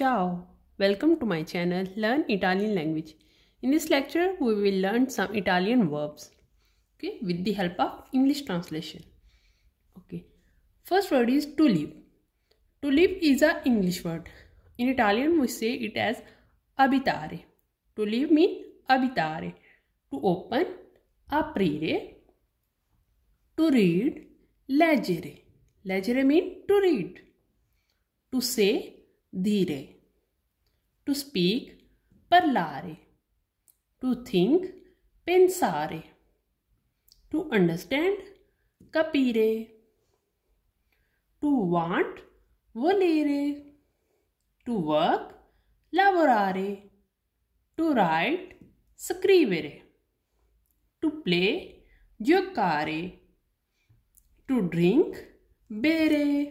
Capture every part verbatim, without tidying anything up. Ciao! Welcome to my channel Learn Italian Language. In this lecture we will learn some Italian verbs, okay, with the help of English translation. Okay, first word is to live. To live is a English word. In Italian we say it as abitare. To live means abitare, to open, aprire, to read, leggere. Leggere means to read. To say, dire. To speak, parlare. To think, pensare. To understand, capire. To want, volere. To work, lavorare. To write, scrivere. To play, giocare. To drink, bere.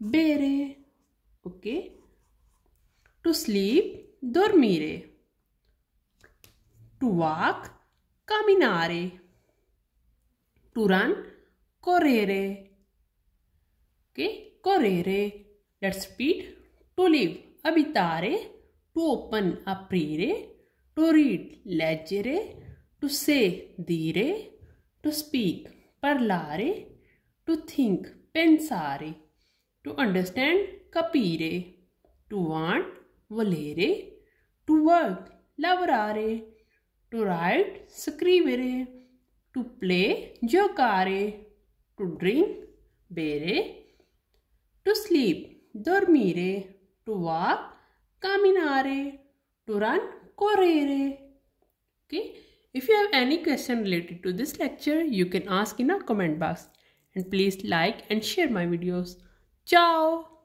Bere. Okay. To sleep, dormire. To walk, camminare. To run, correre. Okay, correre. Let's repeat. To live, abitare. To open, aprire. To read, leggere. To say, dire. To speak, parlare. To think, pensare. To understand, capire. To want, volere. To work, lavorare. To write, scrivere. To play, giocare. To drink, bere. To sleep, dormire. To walk, camminare. To run, correre. Okay. If you have any question related to this lecture, you can ask in our comment box. And please like and share my videos. Ciao!